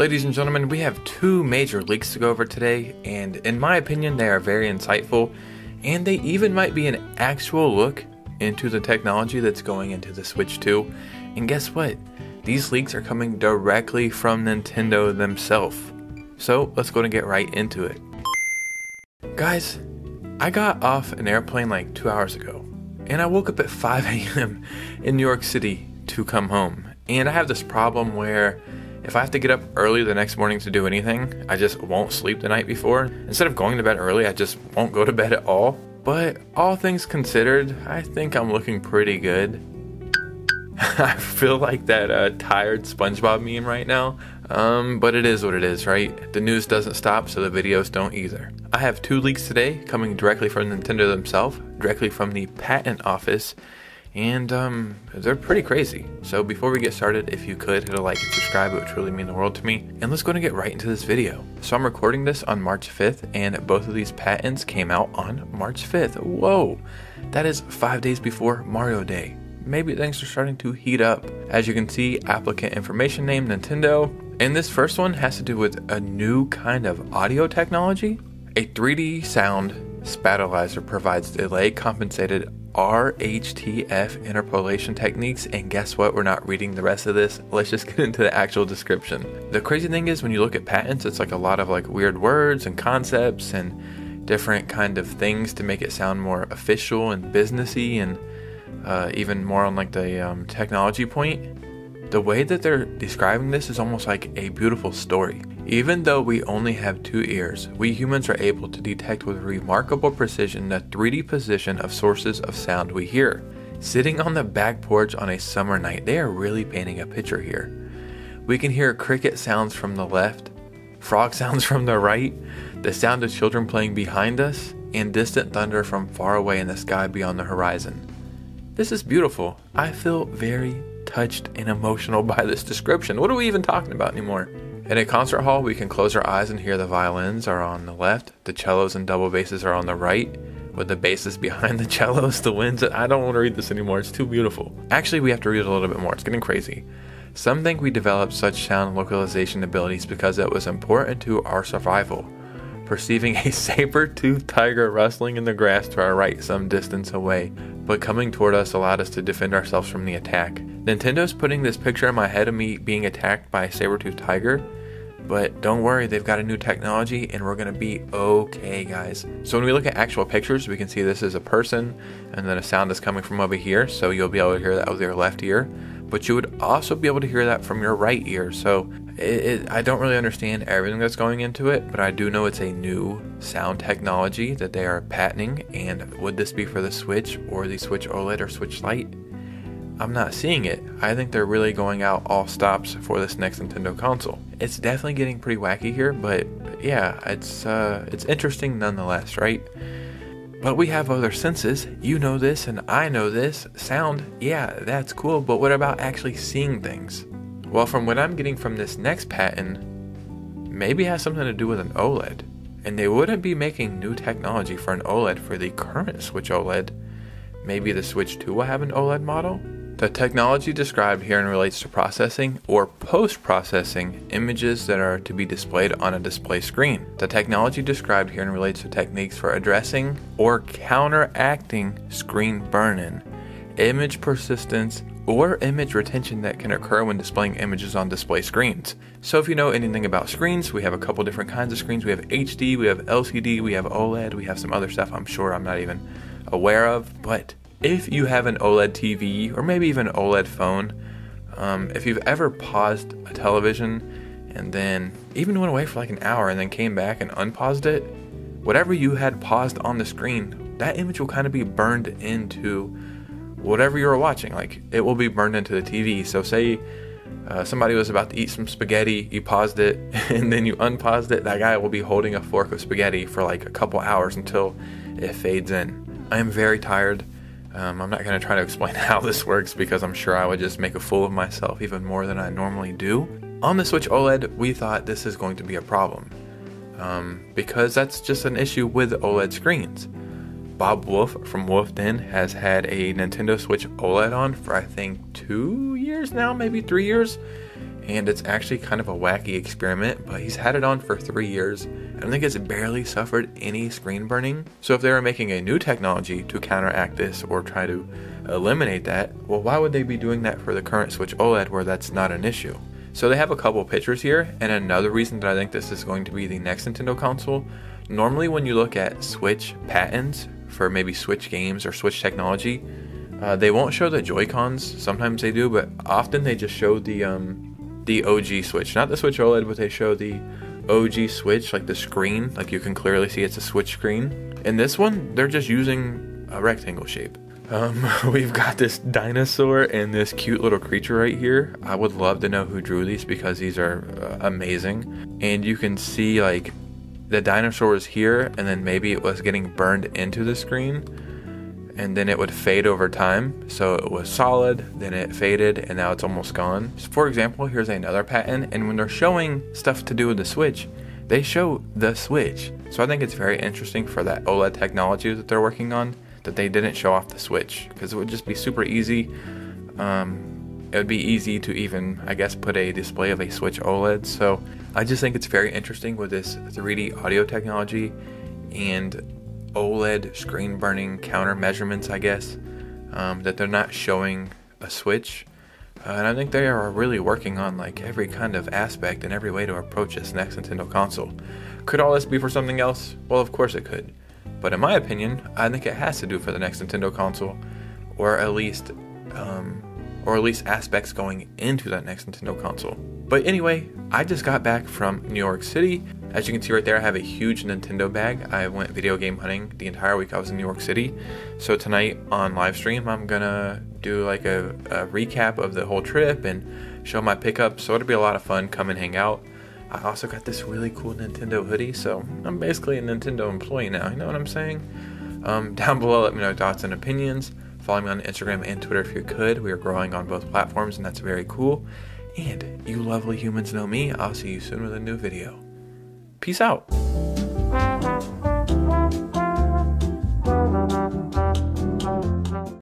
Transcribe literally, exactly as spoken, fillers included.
Ladies and gentlemen, we have two major leaks to go over today, and in my opinion they are very insightful, and they even might be an actual look into the technology that's going into the Switch two. And guess what? These leaks are coming directly from Nintendo themselves. So let's go and get right into it. Guys, I got off an airplane like two hours ago, and I woke up at five A M in New York City to come home. And I have this problem where if I have to get up early the next morning to do anything, I just won't sleep the night before. Instead of going to bed early, I just won't go to bed at all. But all things considered, I think I'm looking pretty good. I feel like that uh, tired SpongeBob meme right now, um, but it is what it is, right? The news doesn't stop, so the videos don't either. I have two leaks today coming directly from Nintendo themselves, directly from the patent office, and um, they're pretty crazy. So before we get started, if you could hit a like and subscribe, it would truly mean the world to me. And let's go and get right into this video. So I'm recording this on March fifth, and both of these patents came out on March fifth. Whoa, that is five days before Mario Day. Maybe things are starting to heat up. As you can see, applicant information name, Nintendo. And this first one has to do with a new kind of audio technology. A three D sound spatializer provides delay-compensated R H T F interpolation techniques. And guess what? We're not reading the rest of this. Let's just get into the actual description. The crazy thing is, when you look at patents, it's like a lot of like weird words and concepts and different kind of things to make it sound more official and businessy, and Uh, even more on like the um, technology point. The way that they're describing this is almost like a beautiful story. Even though we only have two ears, we humans are able to detect with remarkable precision the three D position of sources of sound we hear. Sitting on the back porch on a summer night, they are really painting a picture here. We can hear cricket sounds from the left, frog sounds from the right, the sound of children playing behind us, and distant thunder from far away in the sky beyond the horizon. This is beautiful. I feel very touched and emotional by this description. What are we even talking about anymore? In a concert hall, we can close our eyes and hear the violins are on the left, the cellos and double basses are on the right, with the basses behind the cellos, the winds. I don't want to read this anymore. It's too beautiful. Actually, we have to read a little bit more. It's getting crazy. Some think we developed such sound localization abilities because it was important to our survival. Perceiving a saber-toothed tiger rustling in the grass to our right some distance away, but coming toward us allowed us to defend ourselves from the attack. Nintendo's putting this picture in my head of me being attacked by a saber-toothed tiger, but don't worry, they've got a new technology and we're gonna be okay, guys. So when we look at actual pictures, we can see this is a person, and then a sound is coming from over here, so you'll be able to hear that with your left ear, but you would also be able to hear that from your right ear. So it, it, I don't really understand everything that's going into it, but I do know it's a new sound technology that they are patenting. And would this be for the Switch or the Switch OLED or Switch Lite? I'm not seeing it. I think they're really going out all stops for this next Nintendo console. It's definitely getting pretty wacky here, but yeah, it's uh, it's interesting nonetheless, right? But we have other senses. You know this and I know this. Sound, yeah, that's cool, but what about actually seeing things? Well, from what I'm getting from this next patent, maybe it has something to do with an OLED. And they wouldn't be making new technology for an OLED for the current Switch OLED. Maybe the Switch two will have an OLED model? The technology described herein relates to processing or post-processing images that are to be displayed on a display screen. The technology described herein relates to techniques for addressing or counteracting screen burn-in, image persistence, or image retention that can occur when displaying images on display screens. So if you know anything about screens, we have a couple different kinds of screens. We have H D, we have L C D, we have OLED, we have some other stuff I'm sure I'm not even aware of. But if you have an OLED T V or maybe even an OLED phone, um, if you've ever paused a television and then even went away for like an hour and then came back and unpaused it, whatever you had paused on the screen, that image will kind of be burned into whatever you're watching. Like, it will be burned into the T V. So say uh, somebody was about to eat some spaghetti, you paused it and then you unpaused it, that guy will be holding a fork of spaghetti for like a couple hours until it fades in. I am very tired. Um, I'm not going to try to explain how this works because I'm sure I would just make a fool of myself even more than I normally do. On the Switch OLED, we thought this is going to be a problem um, because that's just an issue with OLED screens. Bob Wolf from Wolfden has had a Nintendo Switch OLED on for I think two years now, maybe three years, and it's actually kind of a wacky experiment, but he's had it on for three years, and I think it's barely suffered any screen burning. So if they were making a new technology to counteract this or try to eliminate that, well, why would they be doing that for the current Switch OLED where that's not an issue? So they have a couple pictures here, and another reason that I think this is going to be the next Nintendo console, normally when you look at Switch patents for maybe Switch games or Switch technology, uh, they won't show the Joy-Cons. Sometimes they do, but often they just show the um, the O G Switch. Not the Switch OLED, but they show the O G Switch, like the screen. Like you can clearly see it's a Switch screen. In this one, they're just using a rectangle shape. Um, we've got this dinosaur and this cute little creature right here. I would love to know who drew these because these are uh, amazing. And you can see like the dinosaur is here and then maybe it was getting burned into the screen and then it would fade over time. So it was solid, then it faded, and now it's almost gone. So for example, here's another patent, and when they're showing stuff to do with the Switch, they show the Switch. So I think it's very interesting for that OLED technology that they're working on, that they didn't show off the Switch, because it would just be super easy. Um, it would be easy to even, I guess, put a display of a Switch OLED. So I just think it's very interesting with this three D audio technology and OLED screen burning counter measurements, I guess, um, that they're not showing a Switch. Uh, and I think they are really working on like every kind of aspect and every way to approach this next Nintendo console. Could all this be for something else? Well, of course it could. But in my opinion, I think it has to do for the next Nintendo console, or at least, um, or at least aspects going into that next Nintendo console. But anyway, I just got back from New York City. As you can see right there, I have a huge Nintendo bag. I went video game hunting the entire week I was in New York City. So tonight on live stream, I'm gonna do like a, a recap of the whole trip and show my pickups. So it'll be a lot of fun. Come and hang out. I also got this really cool Nintendo hoodie, so I'm basically a Nintendo employee now, you know what I'm saying? Um, down below, let me know your thoughts and opinions. Follow me on Instagram and Twitter if you could. We are growing on both platforms, and that's very cool. And you lovely humans know me. I'll see you soon with a new video. Peace out.